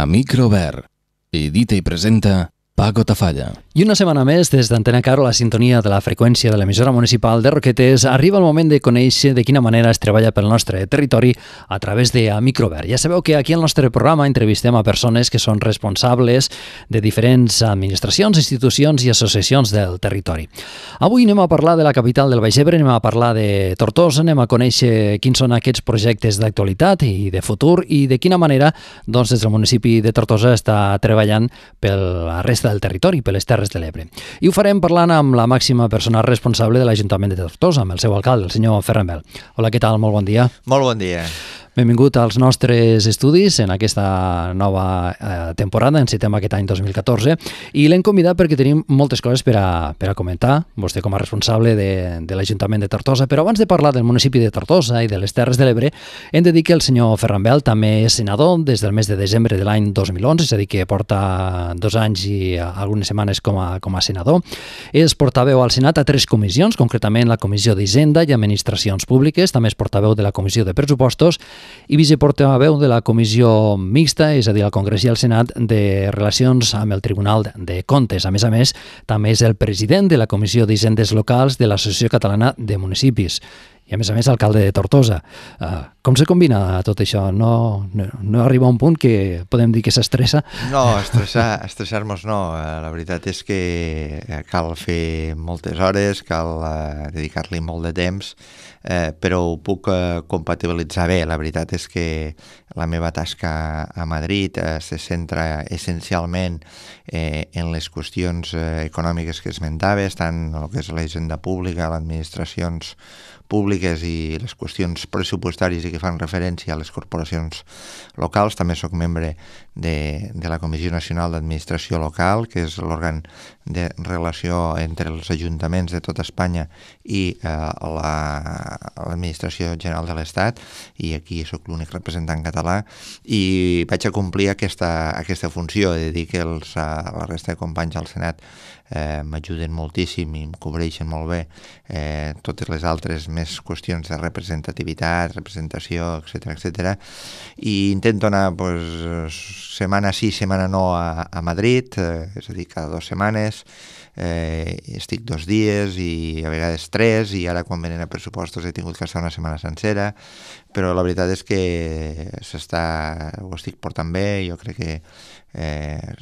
a Micro Obert. Edita i presenta Paco Tafalla. I una setmana més, des d'Antena Caro, la sintonia de la freqüència de l'emissora municipal de Roquetes, arriba el moment de conèixer de quina manera es treballa pel nostre territori a través de Micro Obert. Ja sabeu que aquí al nostre programa entrevistem a persones que són responsables de diferents administracions, institucions i associacions del territori. Avui anem a parlar de la capital del Baix Ebre, anem a parlar de Tortosa, anem a conèixer quins són aquests projectes d'actualitat i de futur i de quina manera doncs, des del municipi de Tortosa està treballant per la resta del territori, per les Terres de l'Ebre. I ho farem parlant amb la màxima persona responsable de l'Ajuntament de Tortosa, amb el seu alcalde, el senyor Ferran Bel. Hola, què tal? Molt bon dia. Molt bon dia. Benvingut als nostres estudis en aquesta nova temporada, encetem aquest any 2014, i l'hem convidat perquè tenim moltes coses per a comentar, vostè com a responsable de l'Ajuntament de Tortosa, però abans de parlar del municipi de Tortosa i de les Terres de l'Ebre, hem de dir que el senyor Ferran Bel també és senador des del mes de desembre de l'any 2011, és a dir, que porta 2 anys i algunes setmanes com a senador. És portaveu al Senat a 3 comissions, concretament la Comissió d'Hisenda i Administracions Públiques, també és portaveu de la Comissió de Presupuestos i viceportaveu de la Comissió Mixta, és a dir, al Congrés i al Senat, de Relacions amb el Tribunal de Contes. A més, també és el president de la Comissió d'Hacendas Locals de l'Associació Catalana de Municipis i, a més, alcalde de Tortosa. Com se combina tot això? No arriba a un punt que podem dir que s'estressa? No, estressar-nos no. La veritat és que cal fer moltes hores, cal dedicar-li molt de temps, però ho puc compatibilitzar bé. La veritat és que la meva tasca a Madrid se centra essencialment en les qüestions econòmiques que esmentaves, tant el que és l'agenda pública, les administracions públiques i les qüestions pressupostàries i que fan referència a les corporacions locals. També soc membre de la Comissió Nacional d'Administració Local, que és l'òrgan de relació entre els ajuntaments de tota Espanya i l'Administració General de l'Estat, i aquí soc l'únic representant català, i vaig a complir aquesta funció de dir que la resta de companys al Senat m'ajuden moltíssim i em cobreixen molt bé totes les altres més qüestions de representativitat, representació, etc. I intento anar setmana sí, setmana no a Madrid, és a dir, cada 2 setmanes, estic 2 dies i a vegades 3, i ara quan venen a pressupostos he tingut que estar 1 setmana sencera, però la veritat és que ho estic portant bé, jo crec que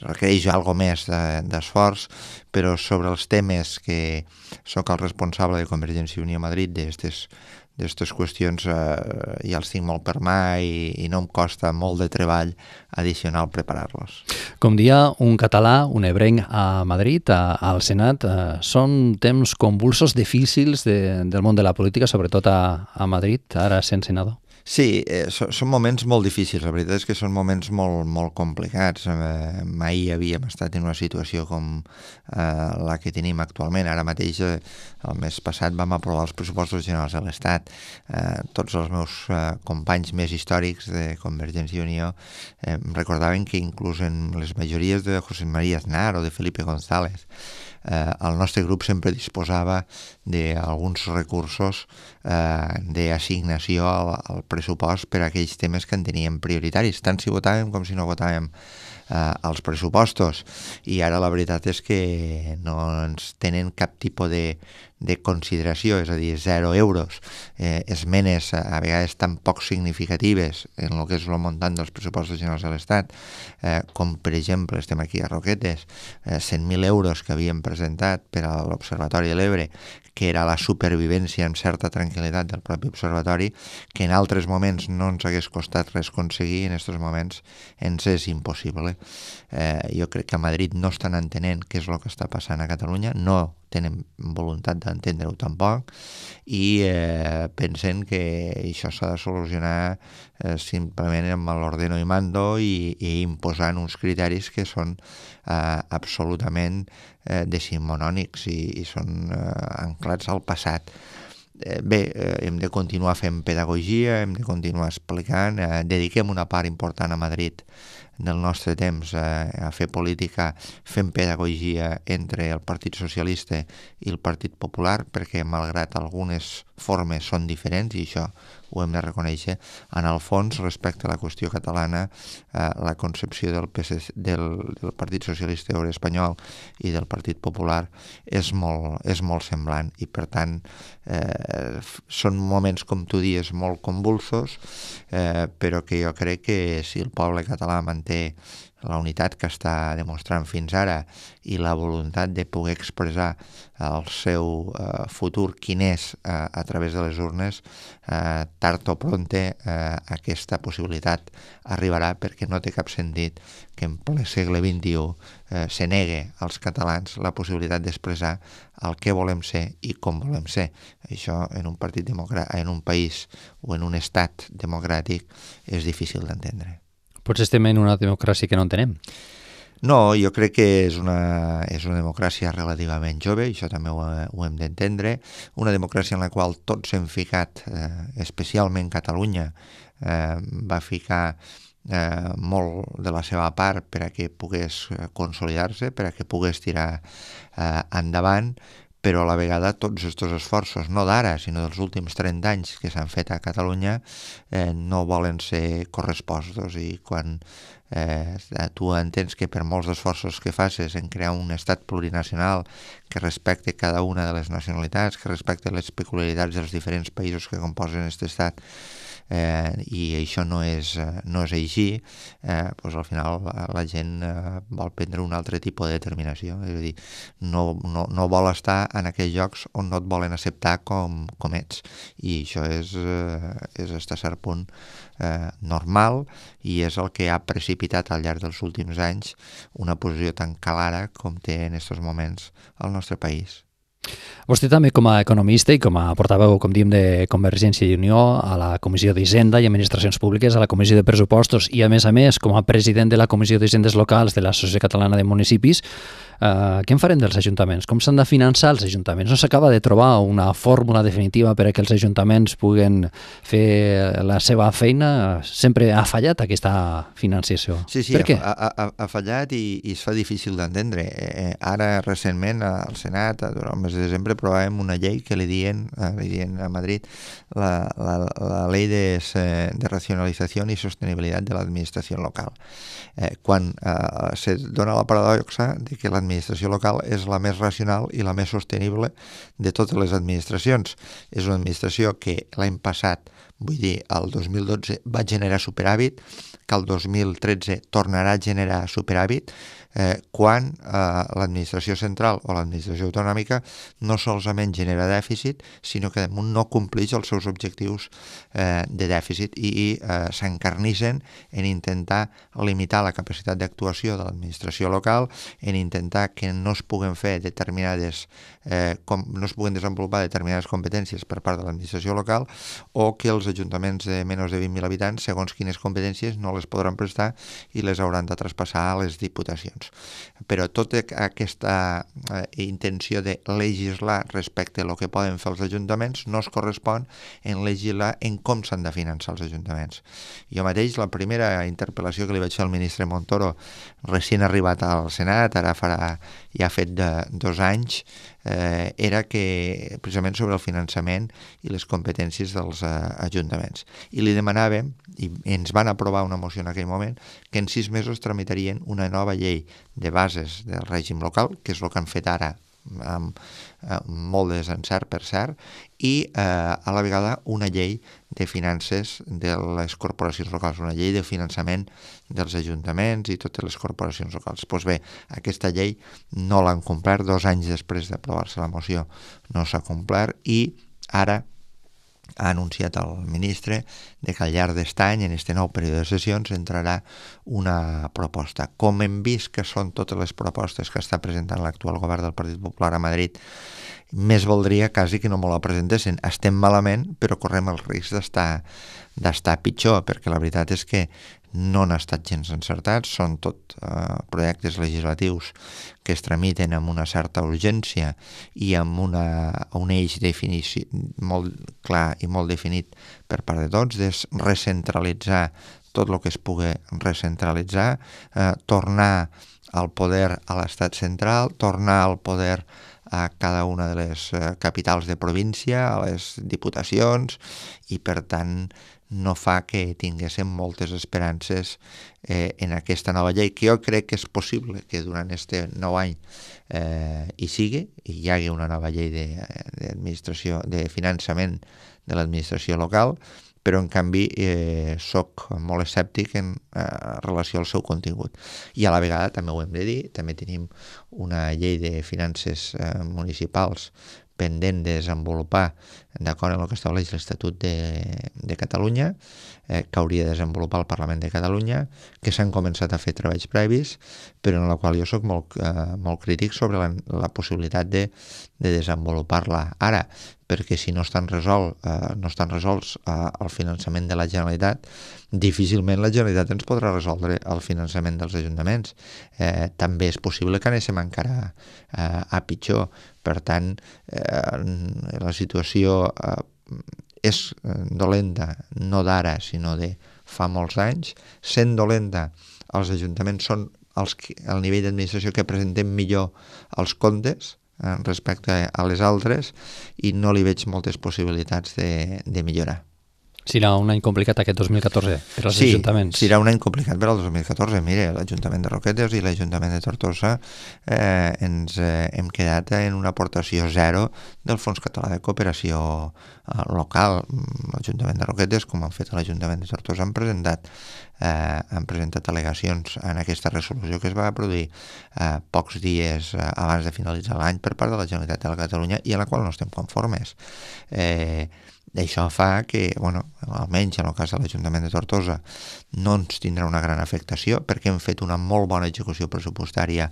requereix alguna cosa més d'esforç, però sobre els temes que soc el responsable de Convergència i Unió a Madrid, d'aquestes qüestions ja els tinc molt per mà i no em costa molt de treball addicional preparar-los. Com dia, un català, un ebrenc a Madrid, al Senat, són temps convulsos, difícils del món de la política, sobretot a Madrid, ara sent senador. Sí, són moments molt difícils, la veritat és que són moments molt complicats. Mai havíem estat en una situació com la que tenim actualment. Ara mateix, el mes passat, vam aprovar els pressupostos generals de l'Estat. Tots els meus companys més històrics de Convergència i Unió recordaven que inclús en les majories de José María Aznar o de Felipe González el nostre grup sempre disposava d'alguns recursos d'assignació al pressupost per a aquells temes que en teníem prioritaris, tant si votàvem com si no votàvem als pressupostos, i ara la veritat és que no ens tenen cap tipus de consideració, és a dir, 0 euros, esmenes a vegades tan poc significatives en el que és el muntant dels pressupostos generals de l'Estat, com per exemple, estem aquí a Roquetes, 100.000 euros que havíem presentat per a l'Observatori de l'Ebre, que era la supervivència amb certa tranquil·litat del propi observatori, que en altres moments no ens hagués costat res aconseguir, en aquests moments ens és impossible. Jo crec que a Madrid no estan entenent què és el que està passant a Catalunya, no tenen voluntat d'entendre-ho tampoc, i pensen que això s'ha de solucionar simplement amb l'ordeno i mando i imposant uns criteris que són absolutament decimonònics i són anclats al passat. Bé, hem de continuar fent pedagogia, hem de continuar explicant, dediquem una part important a Madrid del nostre temps a fer política fent pedagogia entre el Partit Socialista i el Partit Popular, perquè malgrat algunes formes són diferents, i això ho hem de reconèixer, en el fons, respecte a la qüestió catalana, la concepció del Partit Socialista Obrer Espanyol i del Partit Popular és molt semblant, i per tant són moments, com tu dius, molt convulsos, però que jo crec que si el poble català manté la unitat que està demostrant fins ara i la voluntat de poder expressar el seu futur, quin és, a través de les urnes, tard o pronte aquesta possibilitat arribarà, perquè no té cap sentit que en ple segle XXI se negue als catalans la possibilitat d'expressar el que volem ser i com volem ser. Això en un país o en un estat democràtic és difícil d'entendre. Potser estem en una democràcia que no entenem. No, jo crec que és una democràcia relativament jove, això també ho hem d'entendre, una democràcia en la qual tots hem ficat, especialment Catalunya, va ficar molt de la seva part perquè pogués consolidar-se, perquè pogués tirar endavant, però a la vegada tots aquests esforços, no d'ara, sinó dels últims 30 anys que s'han fet a Catalunya, no volen ser correspostos, i quan tu entens que per molts esforços que facis en crear un estat plurinacional que respecte cada una de les nacionalitats, que respecte les peculiaritats dels diferents països que composen aquest estat, i això no és així, doncs al final la gent vol prendre un altre tipus de determinació, és a dir, no vol estar en aquells llocs on no et volen acceptar com ets, i això és fins a cert punt normal, i és el que ha precipitat al llarg dels últims anys una posició tan clara com té en aquests moments el nostre país. Vostè també, com a economista i com a portaveu, com diem, de Convergència i Unió a la Comissió d'Hisenda i Administracions Públiques, a la Comissió de Presupostos i, a més, com a president de la Comissió d'Hisendes Locals de l'Associació Catalana de Municipis, què en farem dels ajuntaments? Com s'han de finançar els ajuntaments? No s'acaba de trobar una fórmula definitiva perquè els ajuntaments puguen fer la seva feina? Sempre ha fallat aquesta financiació. Sí, ha fallat i es fa difícil d'entendre. Ara, recentment, al Senat, durant el mes de desembre, aprovàvem una llei que li diuen a Madrid la Llei de Racionalització i Sostenibilitat de l'Administració Local. Quan se dona la paradoxa de que l'administració local és la més racional i la més sostenible de totes les administracions. És una administració que l'any passat, vull dir, el 2012 va generar superàvit, que el 2013 tornarà a generar superàvit, quan l'administració central o l'administració autonòmica no solament genera dèficit, sinó que no compleix els seus objectius de dèficit i s'encarnissen en intentar limitar la capacitat d'actuació de l'administració local, en intentar que no es puguen desenvolupar determinades competències per part de l'administració local, o que els ajuntaments de menys de 20.000 habitants, segons quines competències, no les podran prestar i les hauran de traspassar a les diputacions. Però tota aquesta intenció de legislar respecte a el que poden fer els ajuntaments no es correspon en legislar en com s'han de finançar els ajuntaments. Jo mateix, la primera interpel·lació que li vaig fer al ministre Montoro, recent arribat al Senat, ara ja ha fet 2 anys, era que precisament sobre el finançament i les competències dels ajuntaments. I li demanàvem, i ens van aprovar una moció en aquell moment, que en 6 mesos tramitarien una nova llei de bases del règim local, que és el que han fet ara amb molt de desencert, per cert, i a la vegada una llei de finances de les corporacions locals, una llei de finançament dels ajuntaments i totes les corporacions locals. Doncs bé, aquesta llei no l'han complert, 2 anys després d'aprovar-se la moció no s'ha complert, i ara ha anunciat el ministre que al llarg d'aquest any, en aquest nou període de sessions, entrarà una proposta. Com hem vist que són totes les propostes que està presentant l'actual govern del Partit Popular a Madrid, més valdria quasi que no me la presentessin. Estem malament, però correm el risc d'estar pitjor, perquè la veritat és que no han estat gens encertats, són tot projectes legislatius que es tramiten amb una certa urgència i amb un eix molt clar i molt definit per part de tots, de recentralitzar tot el que es pugui recentralitzar, tornar el poder a l'estat central, tornar el poder a cada una de les capitals de província, a les diputacions, i per tant no fa que tinguéssim moltes esperances en aquesta nova llei, que jo crec que és possible que durant aquest nou any hi sigui, i hi hagi una nova llei de finançament de l'administració local, però en canvi soc molt escèptic en relació al seu contingut. I a la vegada, també ho hem de dir, també tenim una llei de finances municipals pendent de desenvolupar d'acord amb el que estableix l'Estatut de Catalunya, que hauria de desenvolupar el Parlament de Catalunya, que s'han començat a fer treballs previs, però en la qual jo soc molt crític sobre la possibilitat de desenvolupar-la ara, perquè si no estan resolts el finançament de la Generalitat, difícilment la Generalitat ens podrà resoldre el finançament dels ajuntaments. També és possible que anéssim encara a pitjor. Per tant, la situació és dolenta, no d'ara, sinó de fa molts anys. Sent dolenta, els ajuntaments són el nivell d'administració que presentem millor els comptes respecte a les altres i no li veig moltes possibilitats de millorar. Serà un any complicat aquest 2014 per als ajuntaments. Sí, serà un any complicat per al 2014. Mira, l'Ajuntament de Roquetes i l'Ajuntament de Tortosa ens hem quedat en una aportació zero del Fons Català de Cooperació Local. L'Ajuntament de Roquetes, com han fet l'Ajuntament de Tortosa, han presentat al·legacions en aquesta resolució que es va produir pocs dies abans de finalitzar l'any per part de la Generalitat de Catalunya i a la qual no estem conformes. Això fa que, almenys en el cas de l'Ajuntament de Tortosa, no ens tindrà una gran afectació perquè hem fet una molt bona execució pressupostària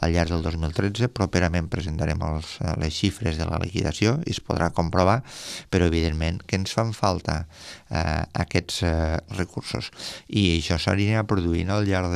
al llarg del 2013. Properament presentarem les xifres de la liquidació i es podrà comprovar, però evidentment que ens fan falta aquests recursos. I això s'anirà produint al llarg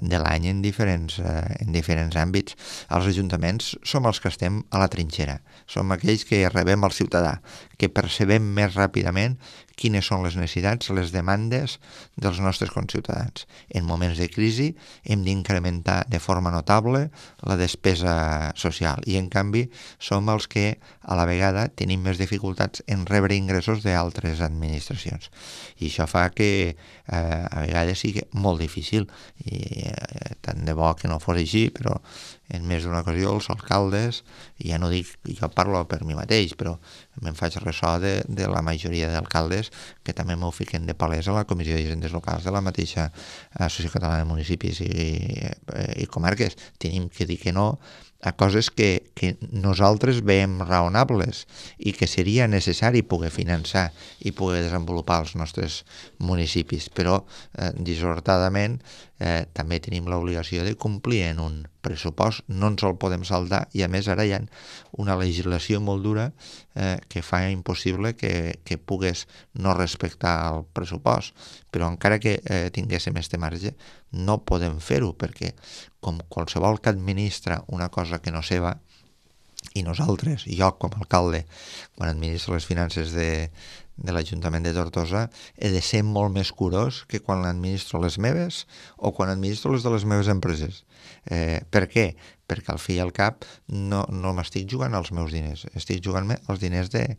de l'any en diferents àmbits. Els ajuntaments som els que estem a la trinxera, som aquells que rebem el ciutadà, que percebem més ràpidament quines són les necessitats, les demandes dels nostres conciutadans. En moments de crisi hem d'incrementar de forma notable la despesa social i, en canvi, som els que a la vegada tenim més dificultats en rebre ingressos d'altres administracions. I això fa que a vegades sigui molt difícil i tant de bo que no fos així, però en més d'una ocasió els alcaldes, ja no dic, jo parlo per mi mateix, però me'n faig ressò de la majoria d'alcaldes que també m'ho fiquen de palès a la Comissió de Hacendas Locals de la mateixa Asociació Catalana de Municipis i Comarques. Tenim que dir que no a coses que nosaltres veiem raonables i que seria necessari poder finançar i poder desenvolupar els nostres municipis, però dissortadament també tenim l'obligació de complir en un pressupost, no ens el podem saltar i a més ara hi ha una legislació molt dura que fa impossible que pugues no respectar el pressupost, però encara que tinguéssim este marge no podem fer-ho perquè com qualsevol que administra una cosa que no seva, i nosaltres, jo com a alcalde, quan administro les finances de l'Ajuntament de Tortosa, he de ser molt més curós que quan administro les meves o quan administro les de les meves empreses. Per què? Perquè al fi i al cap no m'estic jugant als meus diners, estic jugant-me als diners de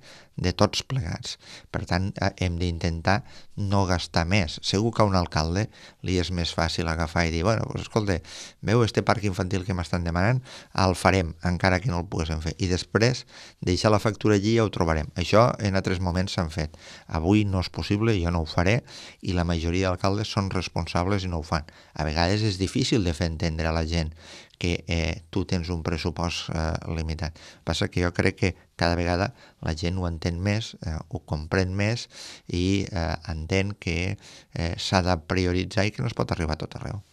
tots plegats. Per tant, hem d'intentar no gastar més. Segur que a un alcalde li és més fàcil agafar i dir escolta, veu este parc infantil que m'estan demanant? El farem, encara que no el poguéssim fer. I després deixar la factura allí i ja ho trobarem. Això en altres moments s'han fet. Avui no és possible, jo no ho faré, i la majoria d'alcaldes són responsables i no ho fan. A vegades és difícil de fer entendre a la gent que tu tens un pressupost limitat. Passa que jo crec que cada vegada la gent ho entén més, ho comprèn més i entén que s'ha de prioritzar i que no es pot arribar a tot arreu.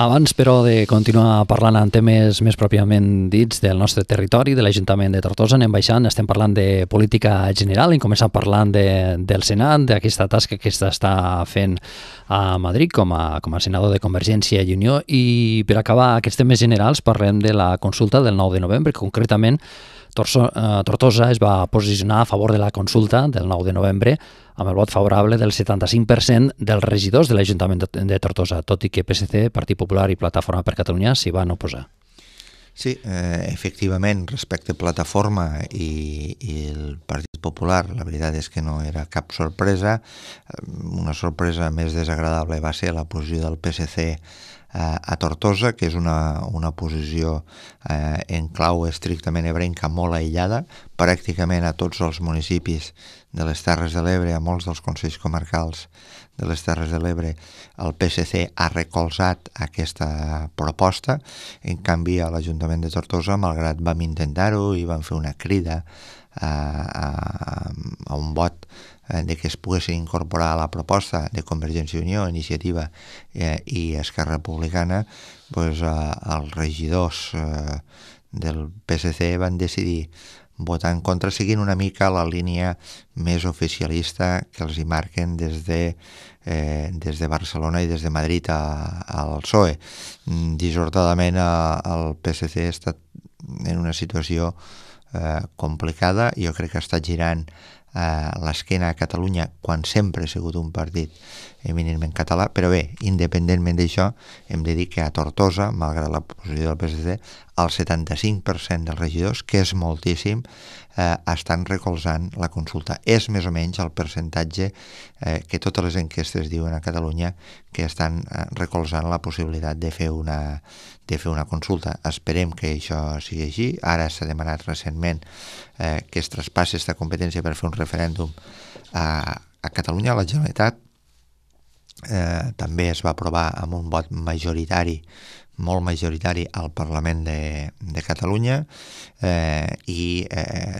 Abans, però, de continuar parlant en temes més pròpiament dits del nostre territori, de l'Ajuntament de Tortosa, anem baixant, estem parlant de política general, hem començat parlant del Senat, d'aquesta tasca que s'està fent a Madrid com a senador de Convergència i Unió, i per acabar aquests temes generals parlem de la consulta del 9 de novembre, concretament Tortosa es va posicionar a favor de la consulta del 9 de novembre amb el vot favorable del 75% dels regidors de l'Ajuntament de Tortosa, tot i que PSC, Partit Popular i Plataforma per Catalunya s'hi van oposar. Sí, efectivament, respecte a Plataforma i el Partit Popular, la veritat és que no era cap sorpresa. Una sorpresa més desagradable va ser la posició del PSC a Tortosa, que és una posició en clau estrictament ebrenca molt aïllada, pràcticament a tots els municipis de les Terres de l'Ebre, a molts dels consells comarcals de les Terres de l'Ebre, el PSC ha recolzat aquesta proposta. En canvi, a l'Ajuntament de Tortosa, malgrat vam intentar-ho i vam fer una crida a un vot de que es poguessin incorporar a la proposta de Convergència i Unió, Iniciativa i Esquerra Republicana, els regidors del PSC van decidir votar en contra, seguint una mica la línia més oficialista que els hi marquen des de Barcelona i des de Madrid al PSOE. Dissortadament, el PSC ha estat en una situació complicada. Jo crec que ha estat girant l'esquena a Catalunya quan sempre ha sigut un partit eminentment català, però bé, independentment d'això, hem de dir que a Tortosa, malgrat la posició del PSC, el 75% dels regidors, que és moltíssim, estan recolzant la consulta. És més o menys el percentatge que totes les enquestes diuen a Catalunya que estan recolzant la possibilitat de fer una consulta. Esperem que això sigui així. Ara s'ha demanat recentment que es traspassi aquesta competència per fer un referèndum a Catalunya, a la Generalitat. També es va aprovar amb un vot majoritari, molt majoritari, al Parlament de Catalunya, i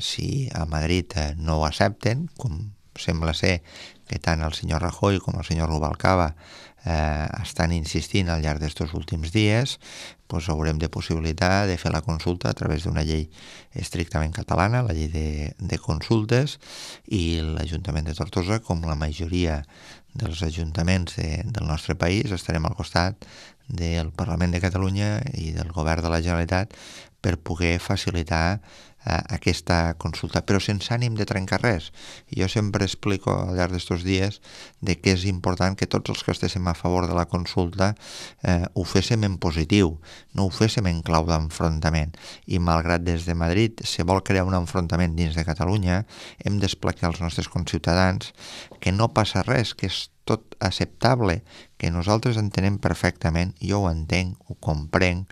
si a Madrid no ho accepten, com sembla ser que tant el senyor Rajoy com el senyor Rubalcaba estan insistint al llarg d'aquests últims dies, doncs haurem de possibilitat de fer la consulta a través d'una llei estrictament catalana, la llei de consultes, i l'Ajuntament de Tortosa, com la majoria dels ajuntaments del nostre país, estarem al costat del Parlament de Catalunya i del Govern de la Generalitat per poder facilitar aquesta consulta, però sense ànim de trencar res. Jo sempre explico al llarg d'aquests dies que és important que tots els que estiguem a favor de la consulta ho féssim en positiu, no ho féssim en clau d'enfrontament. I malgrat des de Madrid se vol crear un enfrontament dins de Catalunya, hem d'explicar als nostres conciutadans que no passa res, que és tot acceptable, que nosaltres entenem perfectament, jo ho entenc, ho comprenc,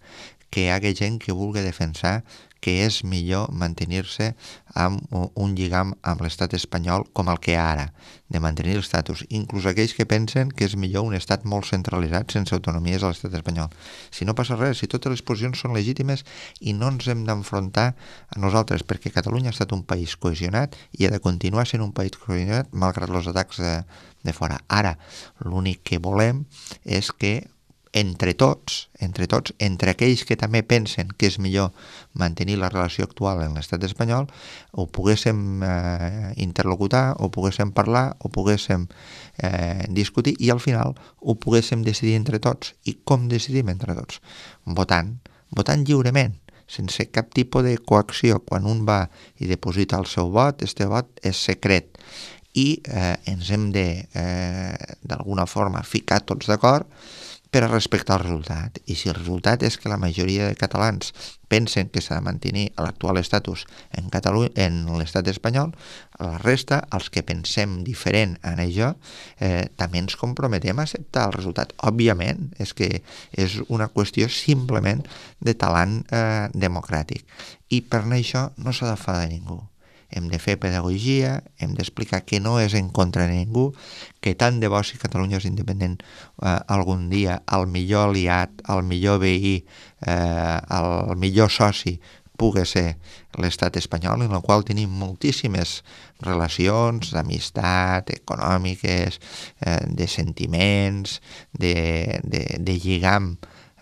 que hi hagi gent que vulgui defensar que és millor mantenir-se amb un lligam amb l'estat espanyol com el que hi ha ara, de mantenir l'estatus. Inclús aquells que pensen que és millor un estat molt centralitzat, sense autonomies, a l'estat espanyol. Si no passa res, si totes les posicions són legítimes i no ens hem d'enfrontar a nosaltres, perquè Catalunya ha estat un país cohesionat i ha de continuar sent un país cohesionat malgrat els atacs de fora. Ara, l'únic que volem és que entre tots, entre aquells que també pensen que és millor mantenir la relació actual en l'estat espanyol, ho poguéssim interlocutar, ho poguéssim parlar, ho poguéssim discutir i al final ho poguéssim decidir entre tots. I com decidim entre tots? Votant lliurement, sense cap tipus de coacció. Quan un va i deposita el seu vot, este vot és secret. I ens hem de, d'alguna forma, ficar tots d'acord per a respectar el resultat. I si el resultat és que la majoria de catalans pensen que s'ha de mantenir l'actual estatus en l'estat espanyol, la resta, els que pensem diferent en això, també ens comprometem a acceptar el resultat. Òbviament, és que és una qüestió simplement de talent democràtic. I per anar això no s'ha de fer de ningú. Hem de fer pedagogia, hem d'explicar que no és en contra de ningú, que tant de bo si Catalunya és independent algun dia, el millor aliat, el millor veí, el millor soci pugui ser l'estat espanyol, en el qual tenim moltíssimes relacions d'amistat, econòmiques, de sentiments, de lligam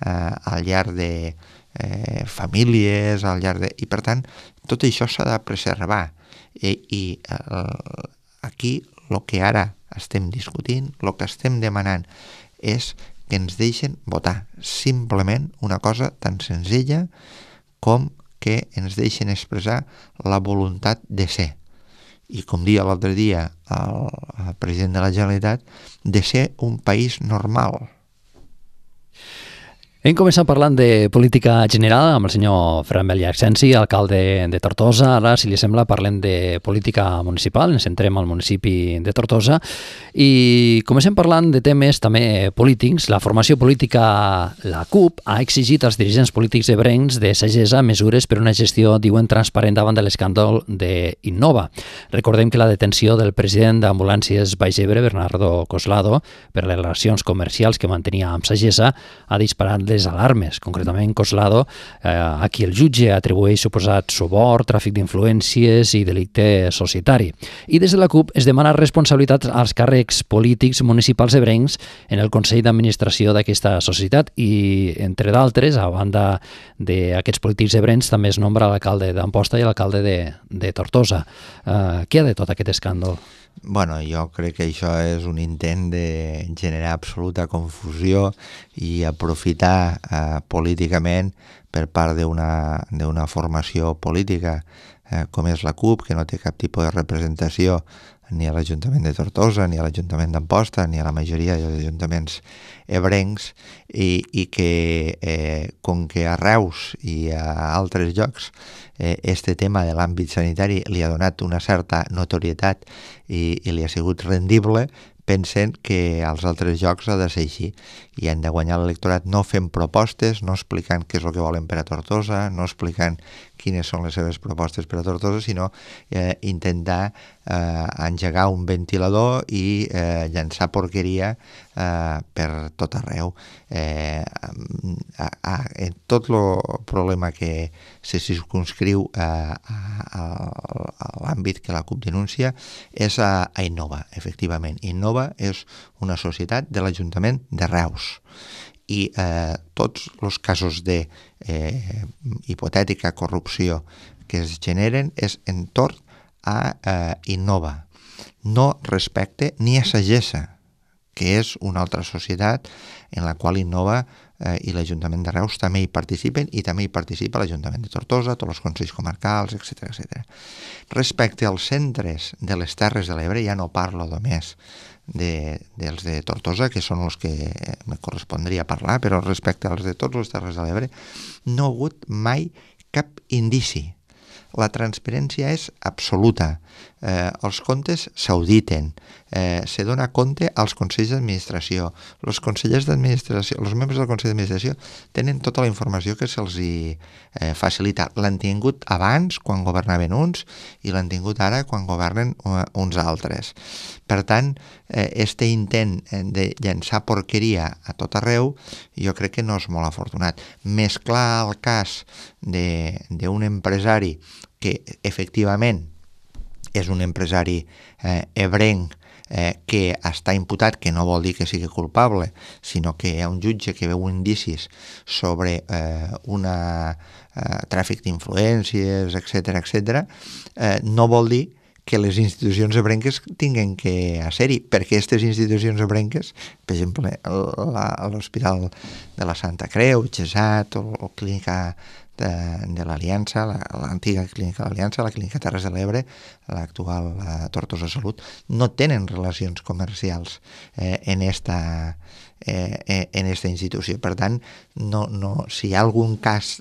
al llarg de famílies, al llarg de... I per tant, tot això s'ha de preservar. I aquí el que ara estem discutint, el que estem demanant, és que ens deixen votar. Simplement una cosa tan senzilla com que ens deixen expressar la voluntat de ser. i com dia l'altre dia el president de la Generalitat, de ser un país normal. Hem començat parlant de política general amb el senyor Ferran Bel Accensi, alcalde de Tortosa. Ara, si li sembla, parlem de política municipal. Ens centrem al municipi de Tortosa i comencem parlant de temes també polítics. La formació política, la CUP, ha exigit als dirigents polítics ebrencs de Sagessa mesures per una gestió, diuen, transparent davant de l'escàndol d'Innova. Recordem que la detenció del president d'Ambulàncies Baix Ebre, Bernardo Coslado, per les relacions comercials que mantenia amb Sagessa, ha disparat les alarmes. Concretament, Coslado, a qui el jutge atribueix suposat sobor, tràfic d'influències i delicte societari. I des de la CUP es demana responsabilitats als càrrecs polítics municipals ebrencs en el Consell d'Administració d'aquesta societat i, entre d'altres, a banda d'aquests polítics ebrencs, també es nombra l'alcalde d'Amposta i l'alcalde de Tortosa. Què hi ha de tot aquest escàndol? Bueno, jo crec que això és un intent de generar absoluta confusió i aprofitar políticament per part d'una formació política com és la CUP, que no té cap tipus de representació ni a l'Ajuntament de Tortosa, ni a l'Ajuntament d'Amposta, ni a la majoria dels ajuntaments ebrencs, i que, com que a Reus i a altres llocs este tema de l'àmbit sanitari li ha donat una certa notorietat i li ha sigut rendible, pensen que als altres jocs ha de ser així i han de guanyar l'electorat no fent propostes, no explicant què és el que volen per a Tortosa, no explicant quines són les seves propostes per a Tortosa, sinó intentar engegar un ventilador i llançar porqueria per tot arreu. Tot el problema que se circumscriu a l'àmbit que la CUP denuncia és a Innova, efectivament. Innova és una societat de l'Ajuntament de Reus i tots els casos de hipotètica corrupció que es generen és entorn a Innova, no respecte ni a Sagessa, que és una altra societat en la qual Innova i l'Ajuntament de Reus també hi participen i també hi participa l'Ajuntament de Tortosa, tots els consells comarcals, etc. Respecte als centres de les Terres de l'Ebre, ja no parlo només dels de Tortosa, que són els que me correspondria parlar, però respecte als de tots els Terres de l'Ebre no ha hagut mai cap indici. La transparència és absoluta, els comptes s'auditen, se dona compte als consells d'administració, els consellers d'administració, els membres del consell d'administració tenen tota la informació que se'ls facilita. L'han tingut abans, quan governaven uns, i l'han tingut ara, quan governen uns altres. Per tant, este intent de llançar porqueria a tot arreu jo crec que no és molt afortunat. Mesclar el cas d'un empresari que efectivament és un empresari ebrenc que està imputat, que no vol dir que sigui culpable, sinó que hi ha un jutge que veu indicis sobre un tràfic d'influències, etc., no vol dir que les institucions ebrenques tinguin que ser-hi, perquè aquestes institucions ebrenques, per exemple, l'Hospital de la Santa Creu, Xesat, o Clínica de l'Aliança, l'antiga Clínica de l'Aliança, la Clínica Terres de l'Ebre, l'actual Tortosa Salut, no tenen relacions comercials en aquesta institució. Per tant, si hi ha algun cas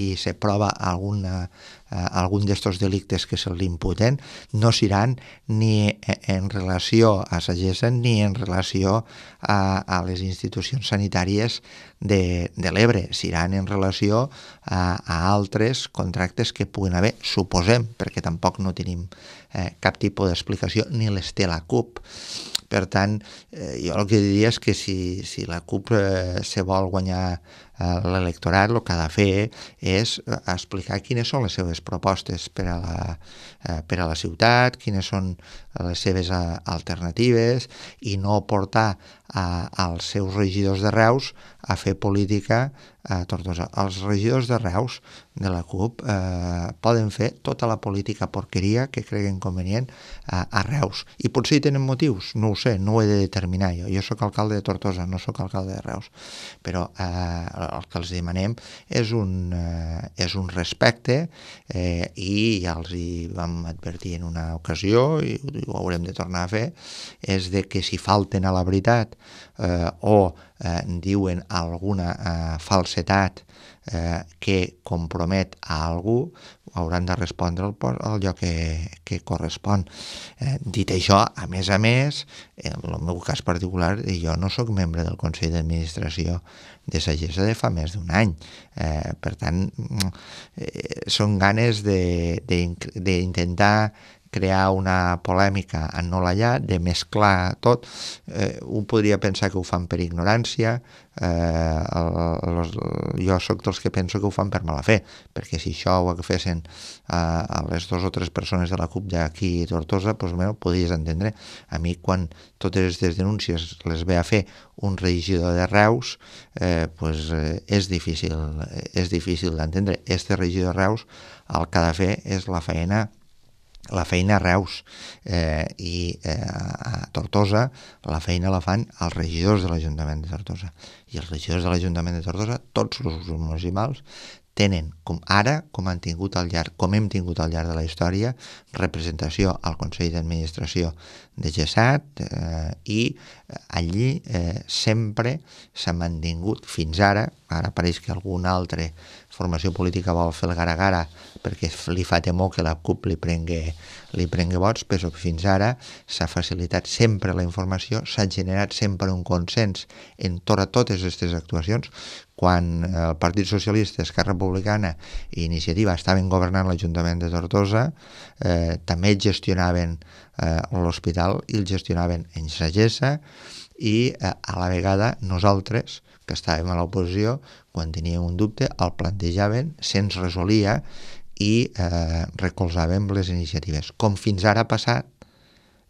i se prova algun d'aquests delictes que se li imputen, no seran ni en relació a Sagessa ni en relació a les institucions sanitàries de l'Ebre, seran en relació a altres contractes que puguin haver, suposem, perquè tampoc no tenim cap tipus d'explicació ni les té la CUP. Per tant, jo el que diria és que si la CUP se vol guanyar l'electorat, el que ha de fer és explicar quines són les seves propostes per a la ciutat, quines són les seves alternatives, i no portar als seus regidors de Reus a fer política a Tortosa. Els regidors de Reus de la CUP poden fer tota la política porqueria que creguin convenient a Reus. I potser hi tenen motius, no ho sé, no ho he de determinar jo. Jo sóc alcalde de Tortosa, no sóc alcalde de Reus. Però el que els demanem és un respecte, i ja els hi vam advertir en una ocasió, i ho haurem de tornar a fer, és de que si falten a la veritat o diuen alguna falsedat que compromet a algú, hauran de respondre al lloc que correspon. Dit això, a més, en el meu cas particular, jo no sóc membre del Consell d'Administració de Sagessa de fa més d'un any. Per tant, són ganes d'intentar crear una polèmica ennolallà, de mesclar tot. Un podria pensar que ho fan per ignorància. Jo sóc dels que penso que ho fan per mala fe, perquè si això ho fessin a les dues o tres persones de la CUP d'aquí a Tortosa, doncs ho podries entendre. A mi, quan totes aquestes denúncies les ve a fer un regidor de Reus, doncs és difícil d'entendre. Este regidor de Reus el que ha de fer és la feina a Reus, i a Tortosa la feina la fan els regidors de l'Ajuntament de Tortosa, i els regidors de l'Ajuntament de Tortosa, tots els municipals, tenen, com hem tingut al llarg de la història, representació al Consell d'Administració de GESAT, i allí sempre s'ha mantingut fins ara. Ara pareix que alguna altra formació política vol fer el gara-gara perquè li fa temor que la CUP li prengui vots, però fins ara s'ha facilitat sempre la informació, s'ha generat sempre un consens entorn a totes aquestes actuacions. Quan el Partit Socialista, Esquerra Republicana i Iniciativa estaven governant l'Ajuntament de Tortosa, també gestionaven l'hospital i el gestionaven en Sagessa, i a la vegada nosaltres, que estàvem a l'oposició, quan teníem un dubte el plantejaven, se'ns resolia i recolzàvem les iniciatives, com fins ara ha passat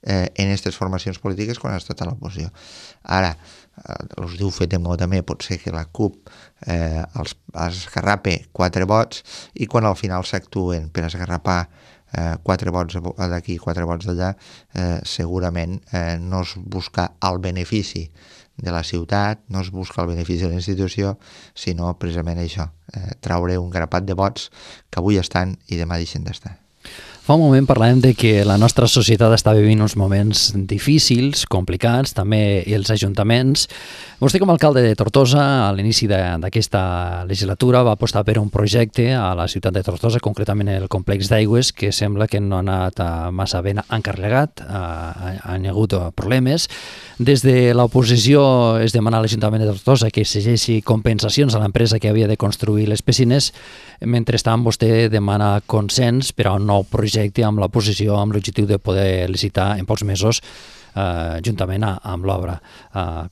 en aquestes formacions polítiques quan ha estat a l'oposició. Ara, us diu fet en mou també, pot ser que la CUP els esgarrape 4 vots, i quan al final s'actuen per esgarrapar 4 vots d'aquí i 4 vots d'allà, segurament no es busca el benefici de la ciutat, no es busca el benefici de la institució, sinó precisament això, traure un grapat de vots que avui estan i demà deixen d'estar. Fa un moment parlàvem de que la nostra societat està vivint uns moments difícils, complicats, també els ajuntaments. Vostè, com a alcalde de Tortosa, a l'inici d'aquesta legislatura va apostar per un projecte a la ciutat de Tortosa, concretament el complex d'aigües, que sembla que no ha anat massa ben encarregat, han hagut problemes. Des de l'oposició es demana a l'Ajuntament de Tortosa que exigeixi compensacions a l'empresa que havia de construir les piscines. Mentrestant, vostè demana consens per a un nou projecte amb la posició, amb l'objectiu de poder licitar en pocs mesos juntament amb l'obra.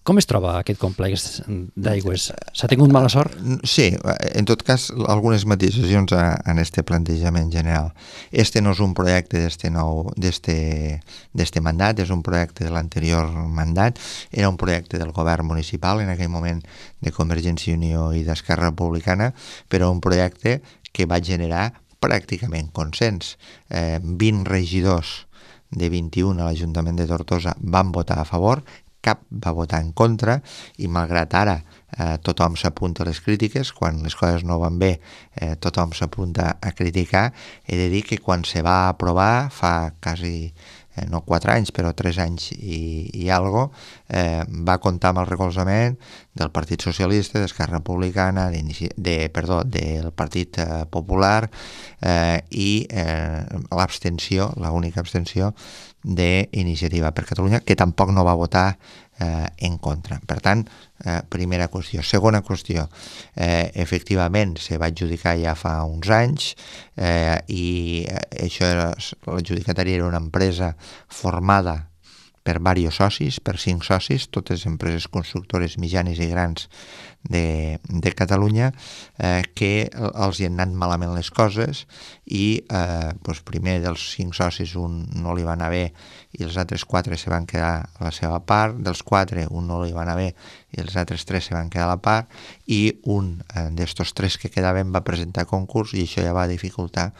Com es troba aquest complex d'aigües? S'ha tingut mala sort? Sí, en tot cas, algunes matisacions en aquest plantejament general. Este no és un projecte d'este mandat, és un projecte de l'anterior mandat, era un projecte del govern municipal, en aquell moment de Convergència i Unió i d'Esquerra Republicana, però un projecte que va generar pràcticament consens. 20 regidors de 21 a l'Ajuntament de Tortosa van votar a favor, cap va votar en contra, i malgrat ara tothom s'apunta a les crítiques, quan les coses no van bé tothom s'apunta a criticar, he de dir que quan se va aprovar fa quasi, no 4 anys, però 3 anys i algo, va comptar amb el recolzament del Partit Socialista, d'Esquerra Republicana, del Partit Popular, i l'abstenció, l'única abstenció d'Iniciativa per Catalunya, que tampoc no va votar en contra. Per tant, primera qüestió. Segona qüestió, efectivament se va adjudicar ja fa uns anys, i l'adjudicatària era una empresa formada per diversos socis, per 5 socis, totes empreses constructores mitjanes i grans de Catalunya, que els hi han anat malament les coses, i primer dels 5 socis un no li va anar bé i els altres 4 se van quedar a la seva part, dels 4 un no li va anar bé i els altres 3 se van quedar a la part, i un d'estos 3 que quedaven va presentar concurs, i això ja va dificultar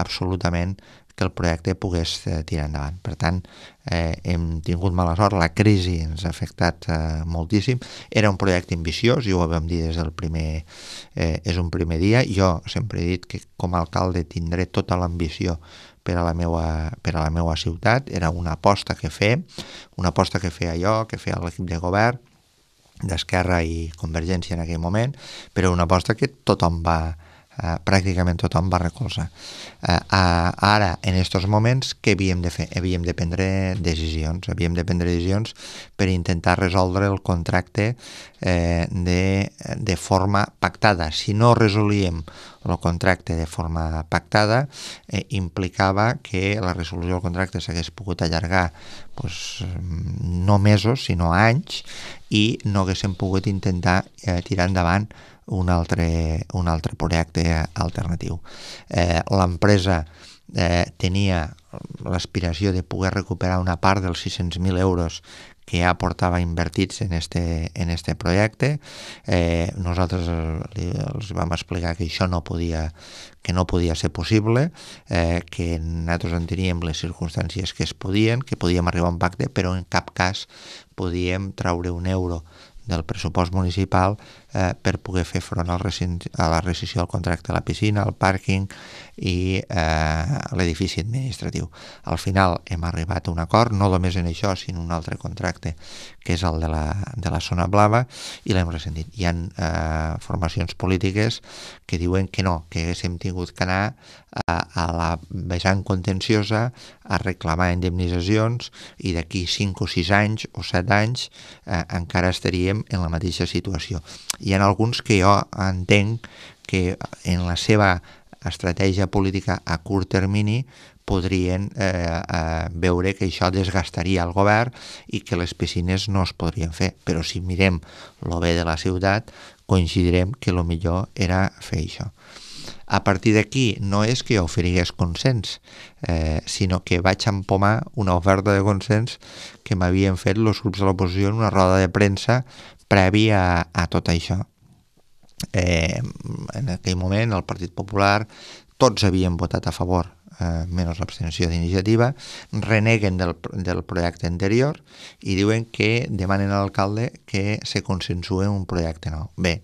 absolutament que el projecte pogués tirar endavant. Per tant, hem tingut mala sort, la crisi ens ha afectat moltíssim. Era un projecte ambiciós, i ho vam dir des del primer, és un primer dia. Jo sempre he dit que com a alcalde tindré tota l'ambició per a la meva ciutat. Era una aposta que fer, una aposta que feia jo, que feia l'equip de govern d'Esquerra i Convergència en aquell moment, però una aposta que tothom va... pràcticament tothom va recolzar. Ara, en aquests moments, què havíem de fer? Havíem de prendre decisions per intentar resoldre el contracte de forma pactada. Si no resolíem el contracte de forma pactada, implicava que la resolució del contracte s'hagués pogut allargar no mesos, sinó anys, i no haguéssim pogut intentar tirar endavant un altre projecte alternatiu. L'empresa tenia l'aspiració de poder recuperar una part dels 600.000 euros que ja portava invertits en este projecte. Nosaltres els vam explicar que això no podia ser possible, que nosaltres enteníem les circumstàncies que es podien, que podíem arribar a un pacte, però en cap cas podíem traure un euro del pressupost municipal per poder fer front a la rescissió del contracte a la piscina, al pàrquing i a l'edifici administratiu. Al final hem arribat a un acord, no només en això, sinó un altre contracte, que és el de la zona blava, i l'hem rescindit. Hi ha formacions polítiques que diuen que no, que haguéssim tingut que anar a la vessant contenciosa a reclamar indemnitzacions, i d'aquí 5 o 6 anys o 7 anys encara estaríem en la mateixa situació. Hi ha alguns que jo entenc que en la seva estratègia política a curt termini podrien veure que això desgastaria el govern i que les piscines no es podrien fer. Però si mirem el bé de la ciutat, coincidirem que el millor era fer això. A partir d'aquí, no és que oferigués consens, sinó que vaig empomar una oferta de consens que m'havien fet els grups de l'oposició en una roda de premsa prèvia a tot això. En aquell moment, el Partit Popular, tots havien votat a favor, menys l'abstenció d'iniciativa, reneguen del projecte anterior i diuen que demanen a l'alcalde que se consensue un projecte nou. Bé,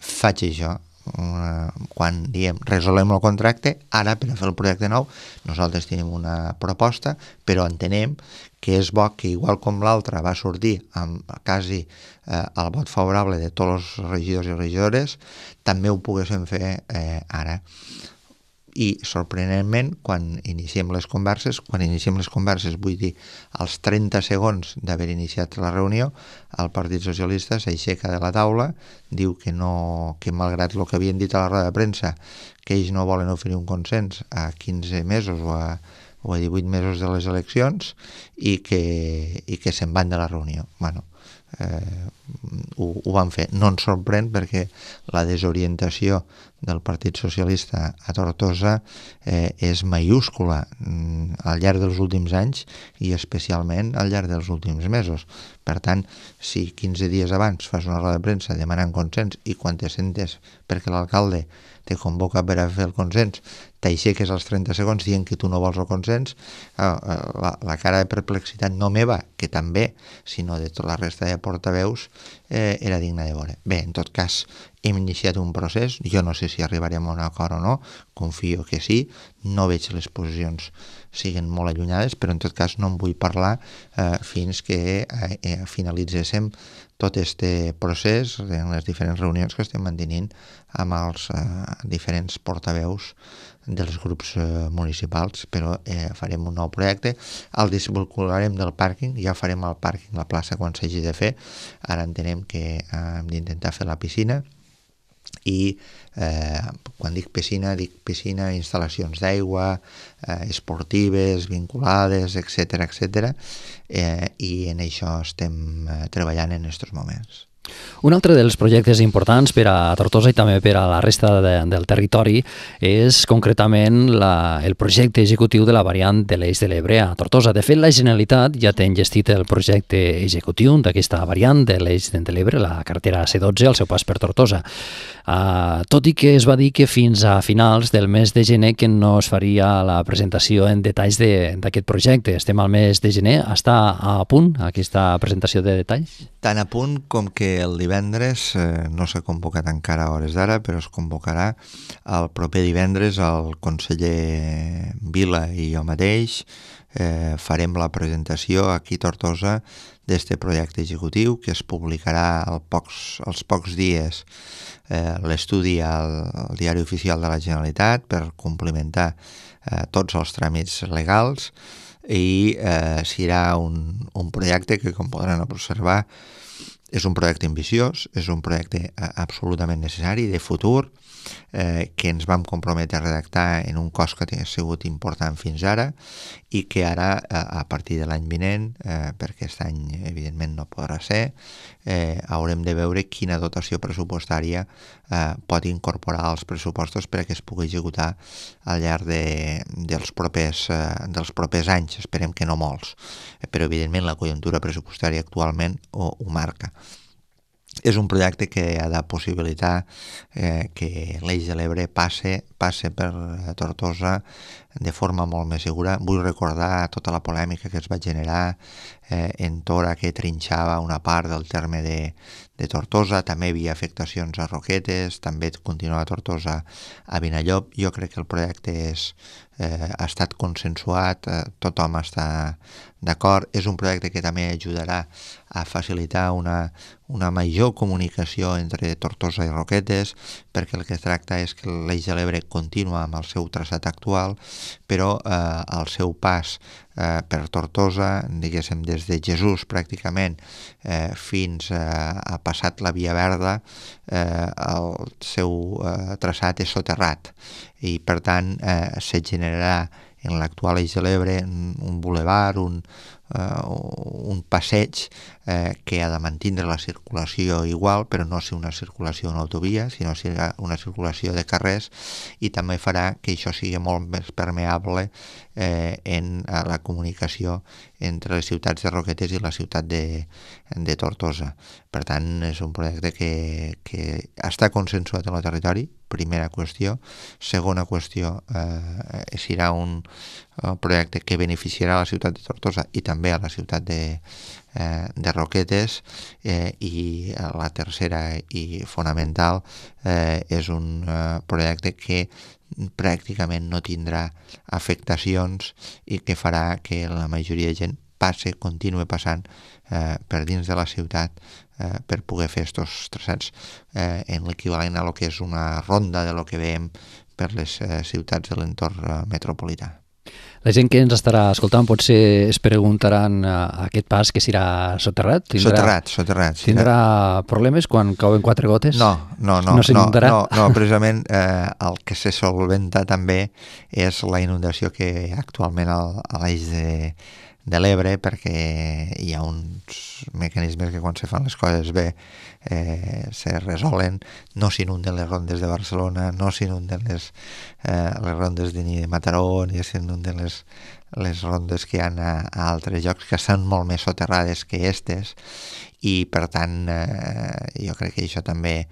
faig això. Quan diem resolem el contracte, ara per fer el projecte nou nosaltres tenim una proposta, però entenem que és bo que, igual com l'altra va sortir amb quasi el vot favorable de tots els regidors i regidores, també ho poguéssim fer ara. I, sorprenentment, quan iniciem les converses, vull dir, als 30 segons d'haver iniciat la reunió, el Partit Socialista s'aixeca de la taula, diu que malgrat el que havien dit a la roda de premsa, que ells no volen oferir un consens a 15 mesos o a 18 mesos de les eleccions, i que se'n van de la reunió. Bueno, ho van fer. No ens sorprèn, perquè la desorientació del Partit Socialista a Tortosa és maiúscula al llarg dels últims anys i especialment al llarg dels últims mesos. Per tant, si 15 dies abans fas una roda de premsa demanant consens, i quan te sentes perquè l'alcalde te convoca per a fer el consens t'aixeques als 30 segons dient que tu no vols el consens, la cara de perplexitat, no meva, que també, sinó de tota la resta de portaveus, era digna de veure. Bé, en tot cas, hem iniciat un procés. Jo no sé si arribarem a un acord o no, confio que sí, no veig les posicions siguin molt allunyades, però en tot cas no en vull parlar fins que finalitzéssim tot este procés en les diferents reunions que estem mantenint amb els diferents portaveus dels grups municipals, però farem un nou projecte, el desvincularem del pàrquing, ja farem el pàrquing, la plaça, quan s'hagi de fer. Ara entenem que hem d'intentar fer la piscina, i quan dic piscina, instal·lacions d'aigua, esportives, vinculades, etc. I en això estem treballant en aquests moments. Un altre dels projectes importants per a Tortosa i també per a la resta del territori és concretament el projecte executiu de la variant de l'Eix de l'Ebre a Tortosa. De fet, la Generalitat ja té enllestit el projecte executiu d'aquesta variant de l'Eix de l'Ebre, la carretera C12, al seu pas per Tortosa. tot i que es va dir que fins a finals del mes de gener que no es faria la presentació en detalls d'aquest projecte. Estem al mes de gener, està a punt aquesta presentació de detalls? Tant a punt com que el divendres, no s'ha convocat encara a hores d'ara, però es convocarà el proper divendres el conseller Vila i jo mateix, farem la presentació aquí a Tortosa d'este projecte executiu que es publicarà als pocs dies l'estudi al Diari Oficial de la Generalitat per complementar tots els tràmits legals i serà un projecte que, com podran observar, és un projecte ambiciós, és un projecte absolutament necessari de futur que ens vam comprometre a redactar en un cost que ha sigut important fins ara i que ara, a partir de l'any vinent, perquè aquest any evidentment no podrà ser, haurem de veure quina dotació pressupostària pot incorporar als pressupostos perquè es pugui executar al llarg dels propers anys. Esperem que no molts, però evidentment la conjuntura pressupostària actualment ho marca. És un projecte que ha de possibilitar que l'Eix de l'Ebre passe per Tortosa de forma molt més segura. Vull recordar tota la polèmica que es va generar en Tora, que trinxava una part del terme de Tortosa, també hi havia afectacions a Roquetes, també continua Tortosa a Vinallop. Jo crec que el projecte ha estat consensuat, tothom està d'acord. És un projecte que també ajudarà a facilitar una major comunicació entre Tortosa i Roquetes, perquè el que es tracta és que l'Eix de l'Ebre continua amb el seu traçat actual, però el seu pas per Tortosa, diguéssim, des de Jesús pràcticament fins a passat la Via Verda, el seu traçat és soterrat i, per tant, se generarà en l'actual Eix de l'Ebre un bulevard, un passeig que ha de mantindre la circulació igual, però no ser una circulació en autovia, sinó ser una circulació de carrers, i també farà que això sigui molt més permeable en la comunicació entre les ciutats de Roquetes i la ciutat de Tortosa. Per tant, és un projecte que està consensuat en el territori, primera qüestió. Segona qüestió, serà un projecte que beneficiarà la ciutat de Tortosa i també a la ciutat de Roquetes, i la tercera i fonamental és un projecte que pràcticament no tindrà afectacions i que farà que la majoria de gent continue passant per dins de la ciutat per poder fer aquests traçats en l'equivalent a lo que és una ronda de lo que veiem per les ciutats de l'entorn metropolità. La gent que ens estarà escoltant potser es preguntaran aquest pas que serà soterrat? Soterrat. Tindrà problemes quan cauen quatre gotes? No, precisament el que se solventa també és la inundació que actualment a l'Eix de l'Ebre, perquè hi ha uns mecanismes que quan se fan les coses bé se resolen. No s'inunden les rondes de Barcelona, no s'inunden les rondes ni de Mataró, ni s'inunden les rondes que hi ha a altres llocs, que estan molt més soterrades que aquestes, i per tant jo crec que això també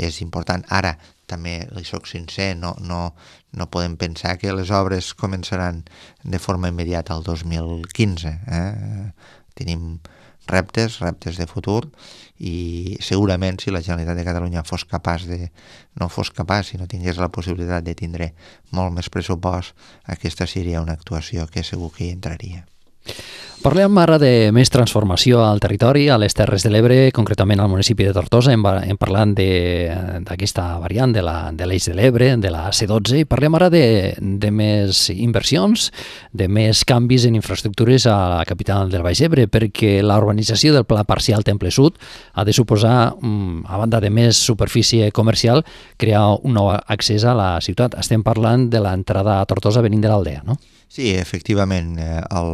és important. Ara, també li soc sincer, no podem pensar que les obres començaran de forma immediata el 2015. Tenim reptes de futur, i segurament si la Generalitat de Catalunya no tingués la possibilitat de tindre molt més pressupost, aquesta seria una actuació que segur que hi entraria. Parlem ara de més transformació al territori, a les Terres de l'Ebre, concretament al municipi de Tortosa. Hem parlat d'aquesta variant de l'Eix de l'Ebre, de la C12, i parlem ara de més inversions, de més canvis en infraestructures a la capital del Baix Ebre, perquè la urbanització del Pla Parcial Temple Sud ha de suposar, a banda de més superfície comercial, crear un nou accés a la ciutat. Estem parlant de l'entrada a Tortosa venint de l'Aldea, no? Sí, efectivament, el